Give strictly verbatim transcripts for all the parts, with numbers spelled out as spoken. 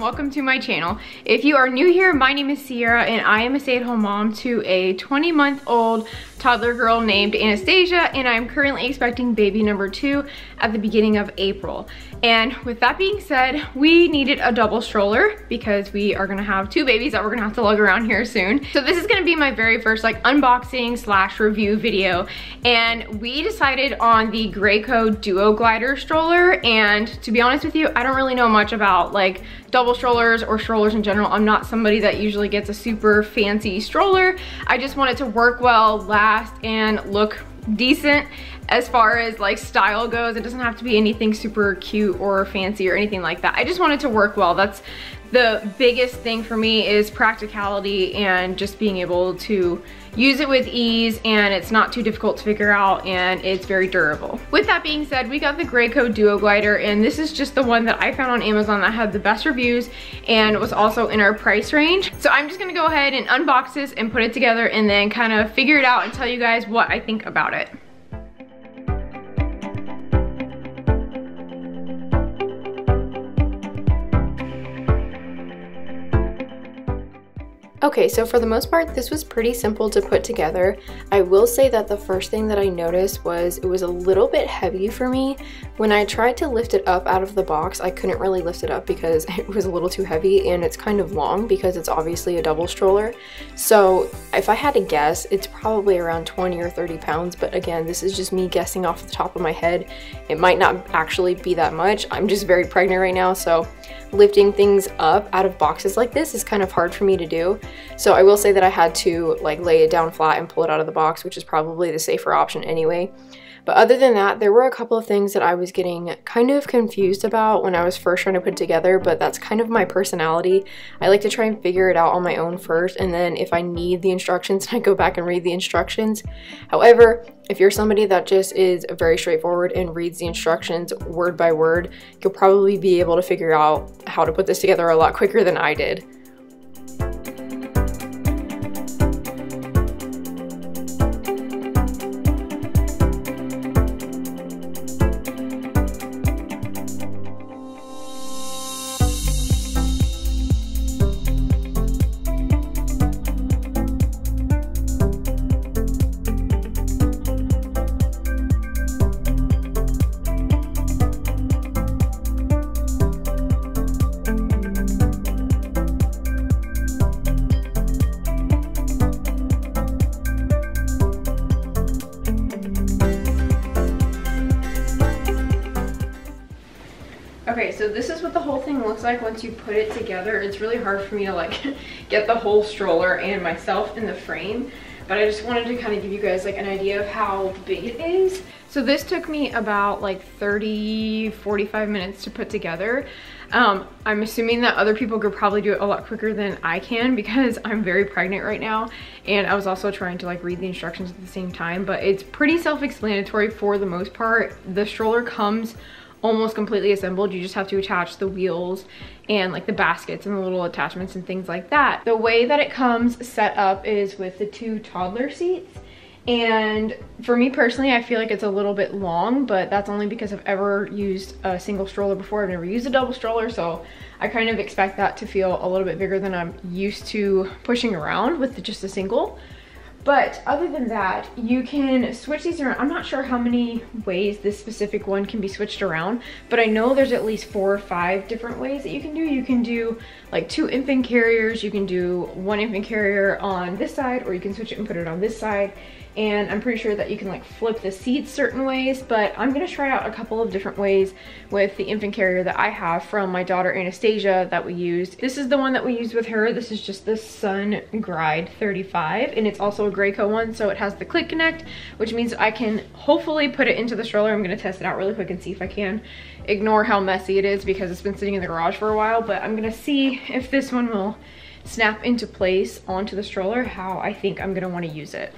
and welcome to my channel. If you are new here, my name is Ciera and I am a stay-at-home mom to a twenty month old toddler girl named Anastasia, and I'm currently expecting baby number two at the beginning of April. And with that being said, we needed a double stroller because we are gonna have two babies that we're gonna have to lug around here soon. So this is gonna be my very first like unboxing slash review video, and we decided on the Graco Duo Glider stroller. And to be honest with you, I don't really know much about like double strollers or strollers in general. I'm not somebody that usually gets a super fancy stroller. I just want it to work well, last, and look decent as far as like style goes. It doesn't have to be anything super cute or fancy or anything like that. I just want it to work well. That's the biggest thing for me, is practicality and just being able to use it with ease, and it's not too difficult to figure out, and it's very durable. With that being said, we got the Graco Duo Glider, and this is just the one that I found on Amazon that had the best reviews and was also in our price range. So I'm just gonna go ahead and unbox this and put it together and then kind of figure it out and tell you guys what I think about it. Okay, so for the most part, this was pretty simple to put together. I will say that the first thing that I noticed was it was a little bit heavy for me. When I tried to lift it up out of the box, I couldn't really lift it up because it was a little too heavy, and it's kind of long because it's obviously a double stroller. So if I had to guess, it's probably around twenty or thirty pounds, but again, this is just me guessing off the top of my head. It might not actually be that much. I'm just very pregnant right now, so lifting things up out of boxes like this is kind of hard for me to do. So I will say that I had to like lay it down flat and pull it out of the box, which is probably the safer option anyway. But other than that, there were a couple of things that I was getting kind of confused about when I was first trying to put it together, but that's kind of my personality. I like to try and figure it out on my own first, and then if I need the instructions, I go back and read the instructions. However, if you're somebody that just is very straightforward and reads the instructions word by word, you'll probably be able to figure out how to put this together a lot quicker than I did. Okay, so this is what the whole thing looks like once you put it together. It's really hard for me to like get the whole stroller and myself in the frame, but I just wanted to kind of give you guys like an idea of how big it is. So this took me about like thirty, forty-five minutes to put together. Um, I'm assuming that other people could probably do it a lot quicker than I can because I'm very pregnant right now, and I was also trying to like read the instructions at the same time, but it's pretty self-explanatory for the most part. The stroller comes almost completely assembled. You just have to attach the wheels and like the baskets and the little attachments and things like that. The way that it comes set up is with the two toddler seats, and for me personally, I feel like it's a little bit long, but that's only because I've ever used a single stroller before. I've never used a double stroller, so I kind of expect that to feel a little bit bigger than I'm used to pushing around with just a single. But other than that, you can switch these around. I'm not sure how many ways this specific one can be switched around, but I know there's at least four or five different ways that you can do. You can do like two infant carriers, you can do one infant carrier on this side, or you can switch it and put it on this side. And I'm pretty sure that you can like flip the seats certain ways, but I'm gonna try out a couple of different ways with the infant carrier that I have from my daughter Anastasia that we used. This is the one that we used with her. This is just the SnugRide thirty-five, and it's also a Graco one, so it has the click connect, which means I can hopefully put it into the stroller. I'm gonna test it out really quick and see if I can. Ignore how messy it is because it's been sitting in the garage for a while, but I'm gonna see if this one will snap into place onto the stroller, how I think I'm gonna wanna use it.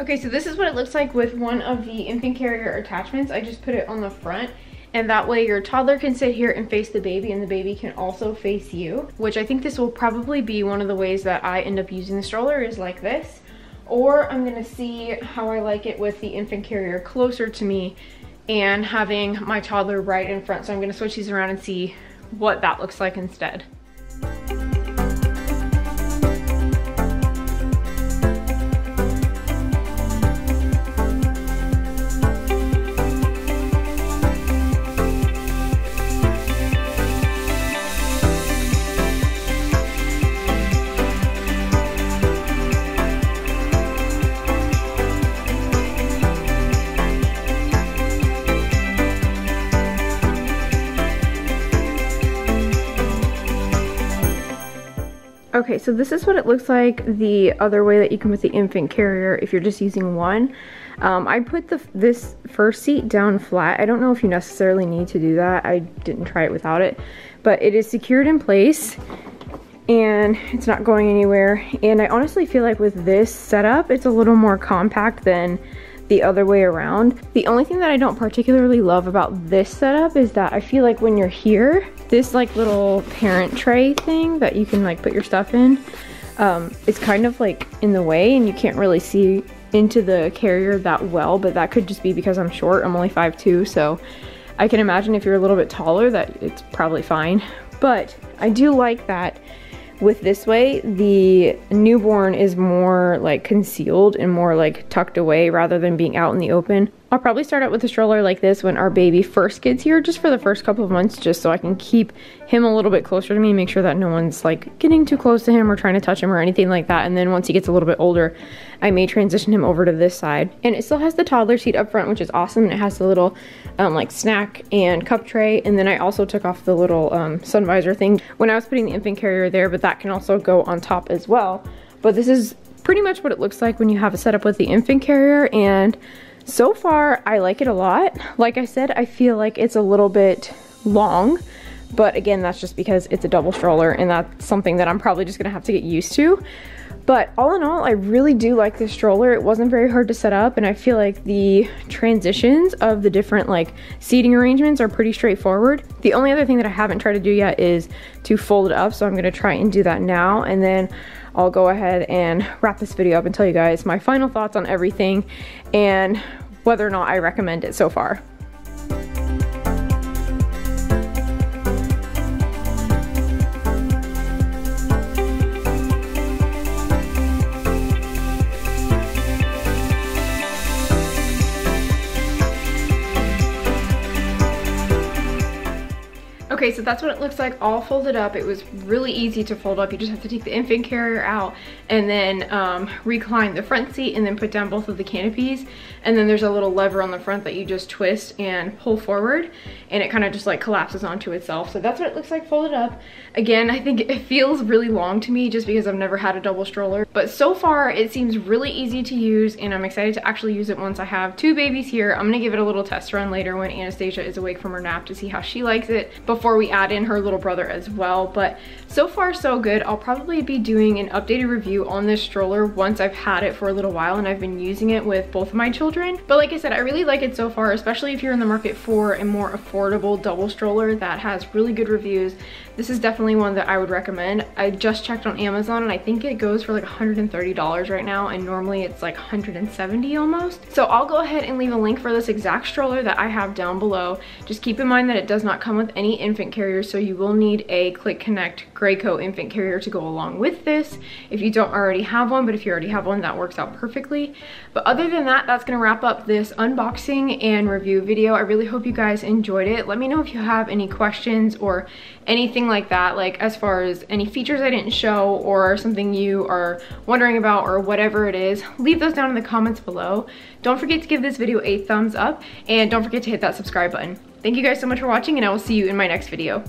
Okay, so this is what it looks like with one of the infant carrier attachments. I just put it on the front, and that way your toddler can sit here and face the baby and the baby can also face you, which I think this will probably be one of the ways that I end up using the stroller is like this, or I'm gonna see how I like it with the infant carrier closer to me and having my toddler right in front. So I'm gonna switch these around and see what that looks like instead. Okay, so this is what it looks like the other way that you can put the infant carrier if you're just using one. Um, I put the, this first seat down flat. I don't know if you necessarily need to do that. I didn't try it without it. But it is secured in place and it's not going anywhere. And I honestly feel like with this setup, it's a little more compact than the other way around. The only thing that I don't particularly love about this setup is that I feel like when you're here, this like little parent tray thing that you can like put your stuff in um, is kind of like in the way and you can't really see into the carrier that well, but that could just be because I'm short. I'm only five two, so I can imagine if you're a little bit taller that it's probably fine. But I do like that with this way, the newborn is more like concealed and more like tucked away rather than being out in the open. I'll probably start out with a stroller like this when our baby first gets here, just for the first couple of months, just so I can keep him a little bit closer to me, make sure that no one's like getting too close to him or trying to touch him or anything like that. And then once he gets a little bit older, I may transition him over to this side. And it still has the toddler seat up front, which is awesome. And it has the little um, like snack and cup tray. And then I also took off the little um, sun visor thing when I was putting the infant carrier there, but that can also go on top as well. But this is pretty much what it looks like when you have a setup with the infant carrier, and so far, I like it a lot. Like I said, I feel like it's a little bit long, but again, that's just because it's a double stroller and that's something that I'm probably just gonna have to get used to. But all in all, I really do like this stroller. It wasn't very hard to set up, and I feel like the transitions of the different like seating arrangements are pretty straightforward. The only other thing that I haven't tried to do yet is to fold it up, so I'm gonna try and do that now, and then I'll go ahead and wrap this video up and tell you guys my final thoughts on everything and whether or not I recommend it so far. Okay, so that's what it looks like all folded up. It was really easy to fold up. You just have to take the infant carrier out and then um, recline the front seat and then put down both of the canopies. And then there's a little lever on the front that you just twist and pull forward, and it kind of just like collapses onto itself. So that's what it looks like folded up. Again, I think it feels really long to me just because I've never had a double stroller. But so far it seems really easy to use, and I'm excited to actually use it once I have two babies here. I'm gonna give it a little test run later when Anastasia is awake from her nap to see how she likes it before we add in her little brother as well. But so far so good. I'll probably be doing an updated review on this stroller once I've had it for a little while and I've been using it with both of my children. But like I said, I really like it so far, especially if you're in the market for a more affordable double stroller that has really good reviews. This is definitely one that I would recommend. I just checked on Amazon and I think it goes for like one hundred thirty dollars right now, and normally it's like one hundred seventy dollars almost. So I'll go ahead and leave a link for this exact stroller that I have down below. Just keep in mind that it does not come with any infant carrier, so you will need a Click Connect Graco infant carrier to go along with this if you don't already have one, but if you already have one, that works out perfectly. But other than that, that's gonna wrap up this unboxing and review video. I really hope you guys enjoyed it. Let me know if you have any questions or anything like that, like as far as any features I didn't show or something you are wondering about or whatever it is. Leave those down in the comments below. Don't forget to give this video a thumbs up, and don't forget to hit that subscribe button. Thank you guys so much for watching, and I will see you in my next video.